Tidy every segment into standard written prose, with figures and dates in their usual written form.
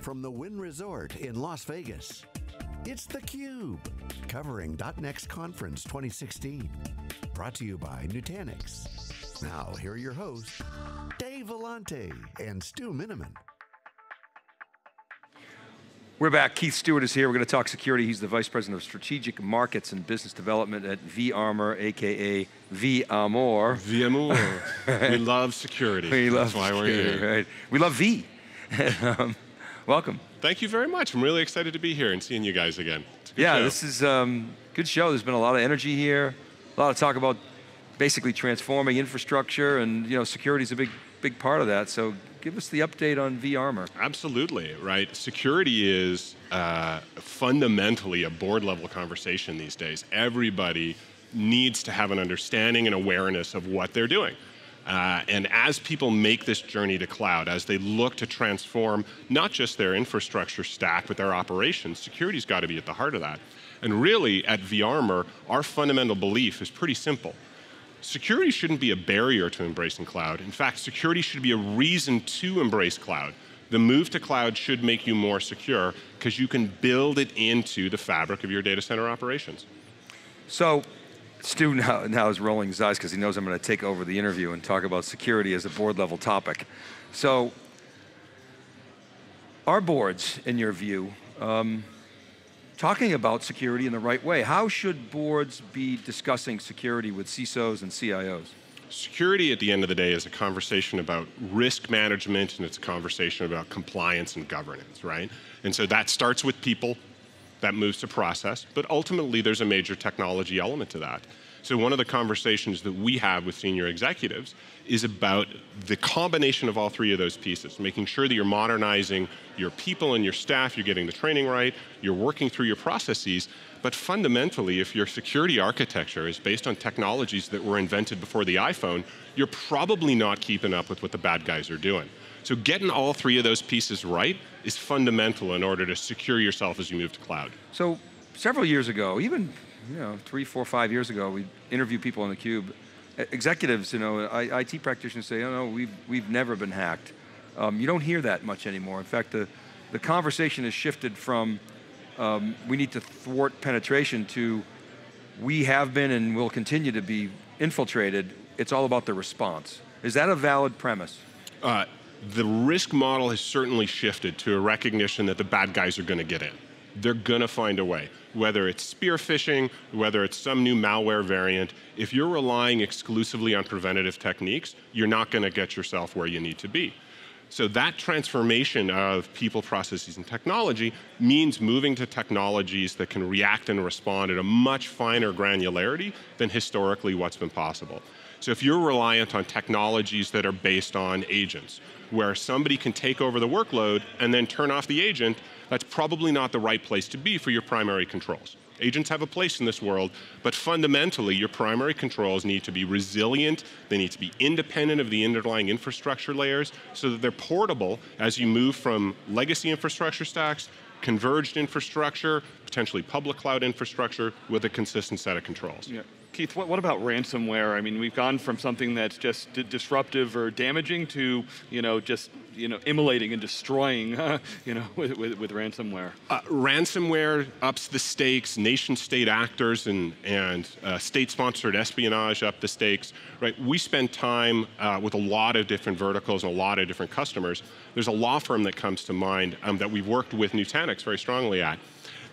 from the Wynn Resort in Las Vegas. It's The Cube, covering .NEXT Conference 2016. Brought to you by Nutanix. Now, here are your hosts, Dave Vellante and Stu Miniman. We're back. Keith Stewart is here. We're going to talk security. He's the Vice President of Strategic Markets and Business Development at vArmour, a.k.a. vArmour. vArmour. We love security. That's why we're here. Right. We love V. Welcome. Thank you very much. I'm really excited to be here and seeing you guys again. It's a good show. This is a good show. There's been a lot of energy here, a lot of talk about basically transforming infrastructure, and security is a big part of that. So give us the update on vArmour. Absolutely, right? Security is fundamentally a board level conversation these days. Everybody needs to have an understanding and awareness of what they're doing. And as people make this journey to cloud, as they look to transform not just their infrastructure stack, but their operations, security's got to be at the heart of that. And really, at vArmour, our fundamental belief is pretty simple. Security shouldn't be a barrier to embracing cloud. In fact, security should be a reason to embrace cloud. The move to cloud should make you more secure because you can build it into the fabric of your data center operations. So, Stu now is rolling his eyes because he knows I'm going to take over the interview and talk about security as a board level topic. So, are boards, in your view, talking about security in the right way? How should boards be discussing security with CISOs and CIOs? Security, at the end of the day, is a conversation about risk management, and it's a conversation about compliance and governance, right? And so that starts with people, that moves to process, but ultimately there's a major technology element to that. So one of the conversations that we have with senior executives is about the combination of all three of those pieces, making sure that you're modernizing your people and your staff, you're getting the training right, you're working through your processes, but fundamentally, if your security architecture is based on technologies that were invented before the iPhone, you're probably not keeping up with what the bad guys are doing. So getting all three of those pieces right is fundamental in order to secure yourself as you move to cloud. So several years ago, even 3, 4, 5 years ago, we interviewed people on theCUBE. Executives, IT practitioners say, oh no, we've never been hacked. You don't hear that much anymore. In fact, the conversation has shifted from we need to thwart penetration to we have been and will continue to be infiltrated. It's all about the response. Is that a valid premise? The risk model has certainly shifted to a recognition that the bad guys are going to get in. They're going to find a way. Whether it's spear phishing, whether it's some new malware variant, if you're relying exclusively on preventative techniques, you're not going to get yourself where you need to be. So that transformation of people, processes, and technology means moving to technologies that can react and respond at a much finer granularity than historically what's been possible. So if you're reliant on technologies that are based on agents, where somebody can take over the workload and then turn off the agent, that's probably not the right place to be for your primary controls. Agents have a place in this world, but fundamentally, your primary controls need to be resilient, they need to be independent of the underlying infrastructure layers, so that they're portable as you move from legacy infrastructure stacks, converged infrastructure, potentially public cloud infrastructure, with a consistent set of controls. Yeah. Keith, what about ransomware? I mean, we've gone from something that's just disruptive or damaging to, immolating and destroying, with ransomware. Ransomware ups the stakes, nation-state actors and state-sponsored espionage up the stakes, right? We spend time with a lot of different verticals and a lot of different customers. There's a law firm that comes to mind that we've worked with Nutanix very strongly at.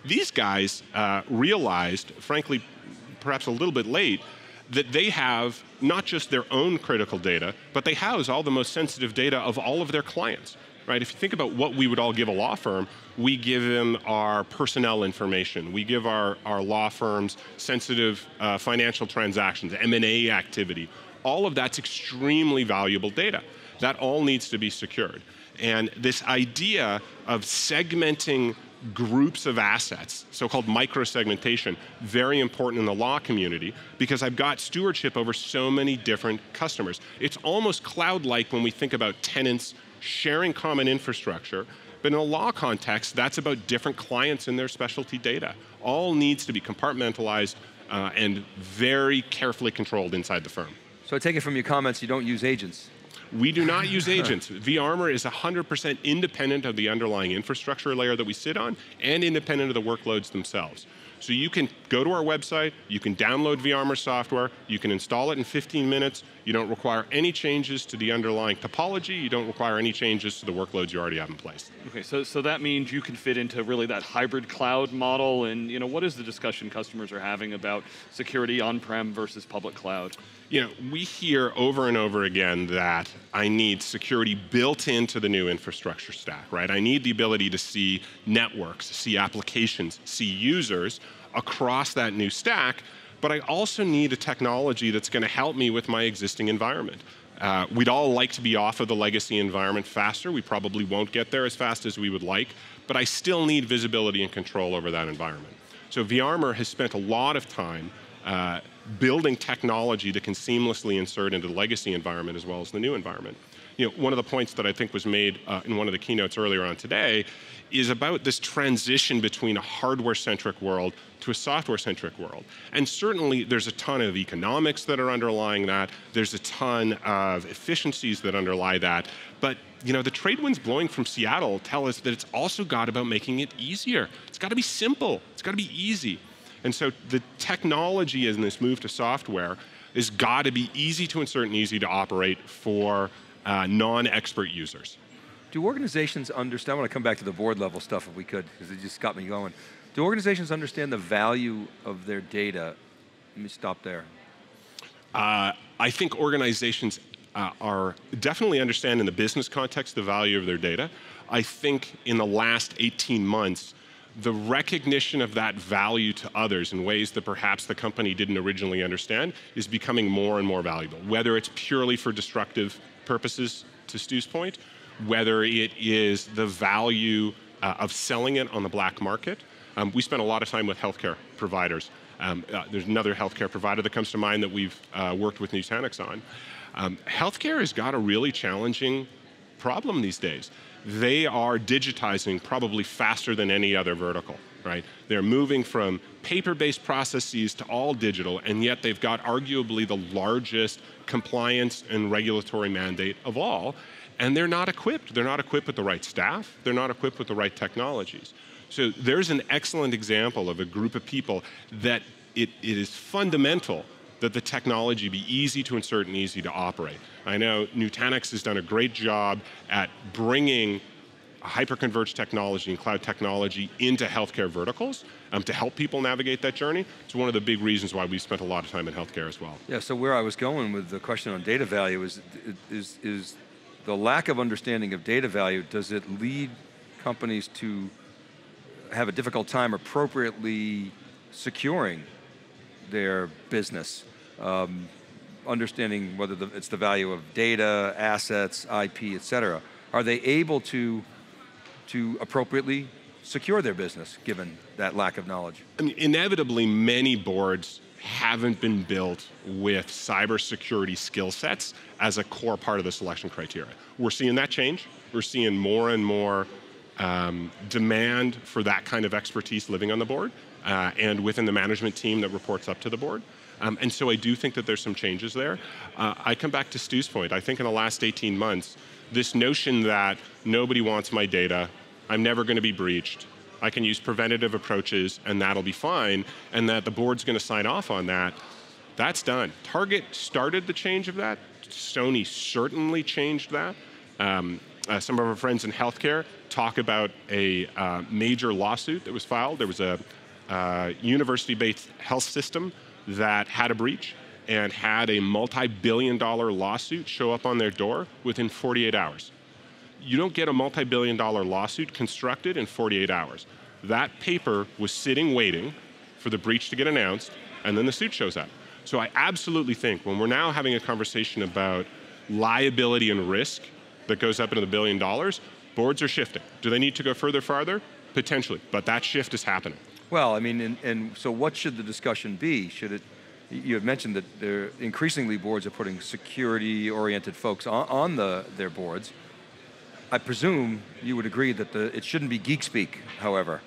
These guys realized, frankly, perhaps a little bit late, that they have not just their own critical data, but they house all the most sensitive data of all of their clients, right? If you think about what we would all give a law firm, we give them our personnel information, we give our law firms sensitive financial transactions, M&A activity, all of that's extremely valuable data. That all needs to be secured. And this idea of segmenting groups of assets, so-called micro-segmentation, very important in the law community because I've got stewardship over so many different customers. It's almost cloud-like when we think about tenants sharing common infrastructure, but in a law context, that's about different clients and their specialty data. All needs to be compartmentalized and very carefully controlled inside the firm. So I take it from your comments, you don't use agents. We do not use agents. vArmour is 100% independent of the underlying infrastructure layer that we sit on and independent of the workloads themselves. So you can go to our website, you can download vArmour software, you can install it in 15 minutes, you don't require any changes to the underlying topology, you don't require any changes to the workloads you already have in place. Okay, so that means you can fit into really that hybrid cloud model, and what is the discussion customers are having about security on-prem versus public cloud? We hear over and over again that I need security built into the new infrastructure stack, right? I need the ability to see networks, see applications, see users across that new stack, but I also need a technology that's going to help me with my existing environment. We'd all like to be off of the legacy environment faster. We probably won't get there as fast as we would like, but I still need visibility and control over that environment. So vArmour has spent a lot of time building technology that can seamlessly insert into the legacy environment as well as the new environment. One of the points that I think was made in one of the keynotes earlier on today is about this transition between a hardware-centric world to a software-centric world. And certainly there's a ton of economics that are underlying that. There's a ton of efficiencies that underlie that. But the trade winds blowing from Seattle tell us that it's also got about making it easier. It's got to be simple. It's got to be easy. And so the technology in this move to software has got to be easy to insert and easy to operate for non-expert users. Do organizations understand, I want to come back to the board level stuff if we could, because it just got me going. Do organizations understand the value of their data? Let me stop there. I think organizations are definitely understanding the business context, the value of their data. I think in the last 18 months, the recognition of that value to others in ways that perhaps the company didn't originally understand is becoming more and more valuable, whether it's purely for destructive purposes, to Stu's point, whether it is the value of selling it on the black market. We spend a lot of time with healthcare providers. There's another healthcare provider that comes to mind that we've worked with Nutanix on. Healthcare has got a really challenging problem these days. They are digitizing probably faster than any other vertical, right? They're moving from paper-based processes to all digital, and yet they've got arguably the largest compliance and regulatory mandate of all, and they're not equipped. They're not equipped with the right staff. They're not equipped with the right technologies. So there's an excellent example of a group of people that it is fundamental that the technology be easy to insert and easy to operate. I know Nutanix has done a great job at bringing hyperconverged technology and cloud technology into healthcare verticals to help people navigate that journey. It's one of the big reasons why we've spent a lot of time in healthcare as well. Yeah, so where I was going with the question on data value is the lack of understanding of data value, does it lead companies to have a difficult time appropriately securing their business, understanding whether it's the value of data, assets, IP, et cetera. Are they able to appropriately secure their business given that lack of knowledge? I mean, inevitably, many boards haven't been built with cybersecurity skill sets as a core part of the selection criteria. We're seeing that change. We're seeing more and more demand for that kind of expertise living on the board and within the management team that reports up to the board. And so I do think that there's some changes there. I come back to Stu's point. I think in the last 18 months, this notion that nobody wants my data, I'm never going to be breached, I can use preventative approaches and that'll be fine, and that the board's going to sign off on that, that's done. Target started the change of that. Sony certainly changed that. Some of our friends in healthcare talk about a major lawsuit that was filed. There was a university-based health system that had a breach and had a multi-billion-dollar lawsuit show up on their door within 48 hours. You don't get a multi-billion-dollar lawsuit constructed in 48 hours. That paper was sitting waiting for the breach to get announced, and then the suit shows up. So I absolutely think when we're now having a conversation about liability and risk that goes up into the $1 billion, boards are shifting. Do they need to go farther? Potentially, but that shift is happening. Well, I mean, and so what should the discussion be? Should it, you had mentioned that increasingly boards are putting security-oriented folks on their boards. I presume you would agree that it shouldn't be geek speak, however.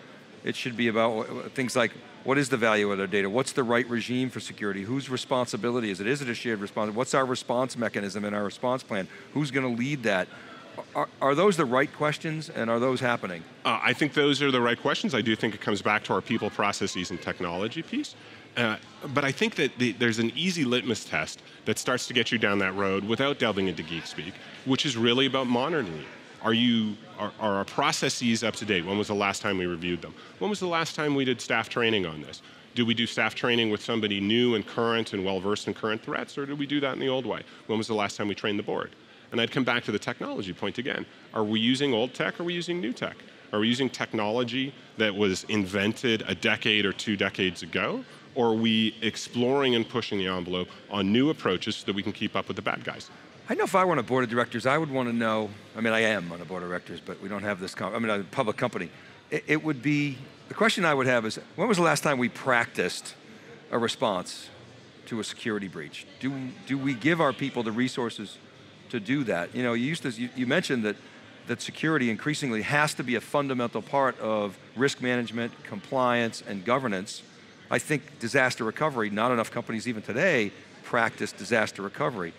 It should be about things like What is the value of their data? What's the right regime for security? Whose responsibility is it? Is it a shared responsibility? What's our response mechanism and our response plan? Who's going to lead that? Are those the right questions, and are those happening? I think those are the right questions. I do think it comes back to our people, processes, and technology piece. But I think that there's an easy litmus test that starts to get you down that road without delving into geek speak, which is really about monitoring it. Are our processes up to date? When was the last time we reviewed them? When was the last time we did staff training on this? Do we do staff training with somebody new and current and well-versed in current threats, or did we do that in the old way? When was the last time we trained the board? And I'd come back to the technology point again. Are we using old tech, or are we using new tech? Are we using technology that was invented a decade or two decades ago, or are we exploring and pushing the envelope on new approaches so that we can keep up with the bad guys? I know if I were on a board of directors, I would want to know, I mean, I am on a board of directors, but we don't have this, I mean, I'm a public company. It would be, the question I would have is, when was the last time we practiced a response to a security breach? Do we give our people the resources to do that? You know, you mentioned that security increasingly has to be a fundamental part of risk management, compliance, and governance. I think disaster recovery, not enough companies even today practice disaster recovery.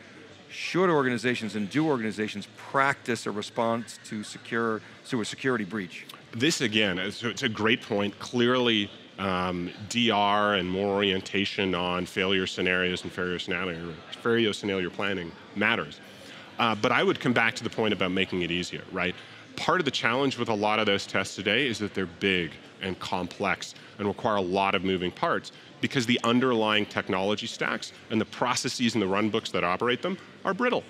Should organizations and do organizations practice a response to a security breach? This again, so it's a great point. Clearly, DR and more orientation on failure scenarios and failure scenario planning matters. But I would come back to the point about making it easier, right? Part of the challenge with a lot of those tests today is that they're big and complex and require a lot of moving parts, because the underlying technology stacks and the processes and the runbooks that operate them are brittle.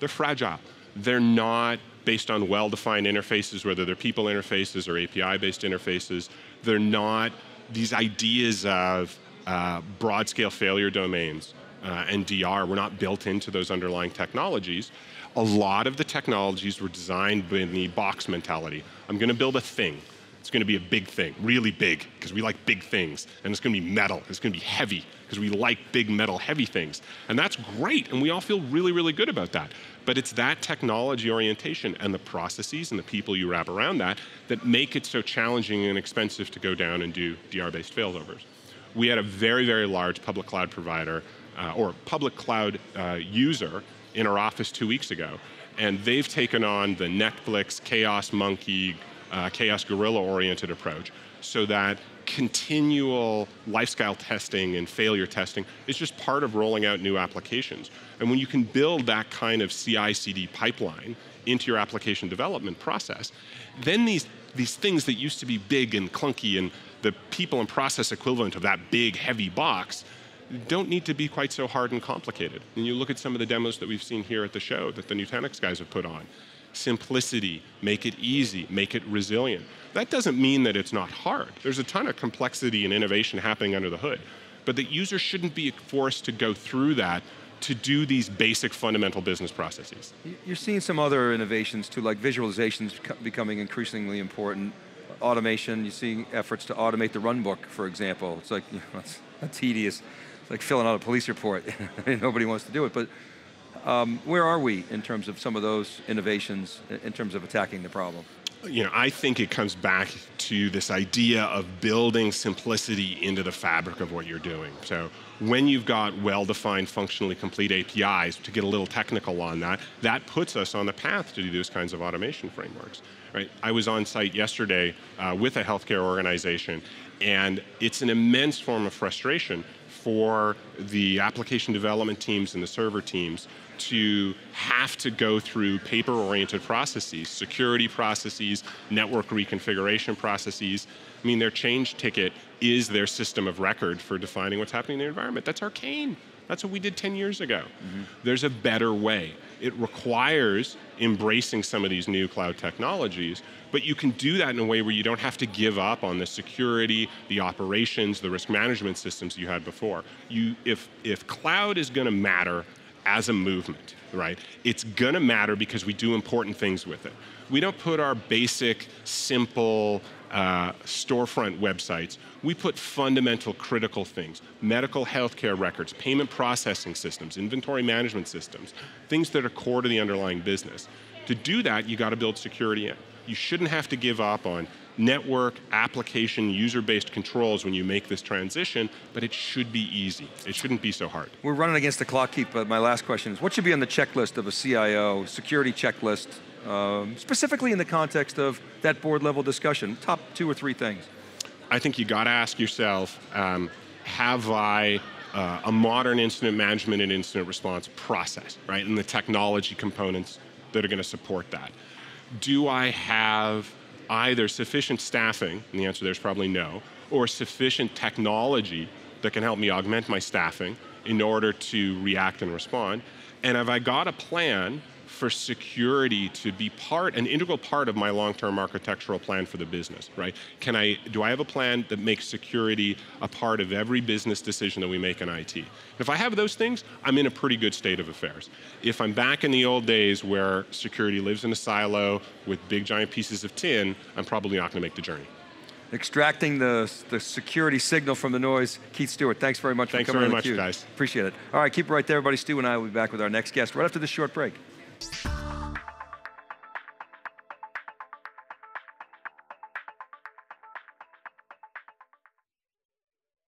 They're fragile. They're not based on well-defined interfaces, whether they're people interfaces or API-based interfaces. They're not these ideas of broad-scale failure domains and DR were not built into those underlying technologies. A lot of the technologies were designed in the box mentality. I'm going to build a thing. It's going to be a big thing, really big, because we like big things. And it's going to be metal, it's going to be heavy, because we like big metal heavy things. And that's great, and we all feel really, really good about that. But it's that technology orientation and the processes and the people you wrap around that that make it so challenging and expensive to go down and do DR-based failovers. We had a very, very large public cloud provider, or public cloud user in our office 2 weeks ago, and they've taken on the Netflix, Chaos Monkey, chaos guerrilla-oriented approach, so that continual lifestyle testing and failure testing is just part of rolling out new applications. And when you can build that kind of CI/CD pipeline into your application development process, then these things that used to be big and clunky and the people and process equivalent of that big, heavy box don't need to be quite so hard and complicated. And you look at some of the demos that we've seen here at the show that the Nutanix guys have put on. Simplicity, make it easy, make it resilient. That doesn't mean that it's not hard. There's a ton of complexity and innovation happening under the hood, but the user shouldn't be forced to go through that to do these basic fundamental business processes. You're seeing some other innovations too, like visualizations becoming increasingly important, automation, you're seeing efforts to automate the runbook, for example. It's like, you know, it's tedious, it's like filling out a police report. Nobody wants to do it, but where are we in terms of some of those innovations, in terms of attacking the problem? You know, I think it comes back to this idea of building simplicity into the fabric of what you're doing. So when you've got well-defined, functionally complete APIs, to get a little technical on that, that puts us on the path to do those kinds of automation frameworks. Right? I was on site yesterday with a healthcare organization, and it's an immense form of frustration for the application development teams and the server teams to have to go through paper-oriented processes, security processes, network reconfiguration processes. I mean, their change ticket is their system of record for defining what's happening in their environment. That's arcane. That's what we did 10 years ago. Mm-hmm. There's a better way. It requires embracing some of these new cloud technologies, but you can do that in a way where you don't have to give up on the security, the operations, the risk management systems you had before. If cloud is going to matter as a movement, right? It's going to matter because we do important things with it. We don't put our basic, simple storefront websites. We put fundamental, critical things. Medical healthcare records, payment processing systems, inventory management systems, things that are core to the underlying business. To do that, you got to build security in. You shouldn't have to give up on network, application, user-based controls when you make this transition, but it should be easy. It shouldn't be so hard. We're running against the clock, Keith, but my last question is, what should be on the checklist of a CIO, security checklist, specifically in the context of that board level discussion, top 2 or 3 things? I think you got to ask yourself, have I a modern incident management and incident response process, right? And the technology components that are going to support that. Do I have either sufficient staffing, and the answer there is probably no, or sufficient technology that can help me augment my staffing in order to react and respond? And have I got a plan for security to be an integral part of my long-term architectural plan for the business, right? Do I have a plan that makes security a part of every business decision that we make in IT? If I have those things, I'm in a pretty good state of affairs. If I'm back in the old days where security lives in a silo with big giant pieces of tin, I'm probably not going to make the journey. Extracting the security signal from the noise. Keith Stewart, thanks very much for coming on theCUBE. Thanks very much, guys. Appreciate it. All right, keep it right there, everybody. Stu and I will be back with our next guest right after this short break.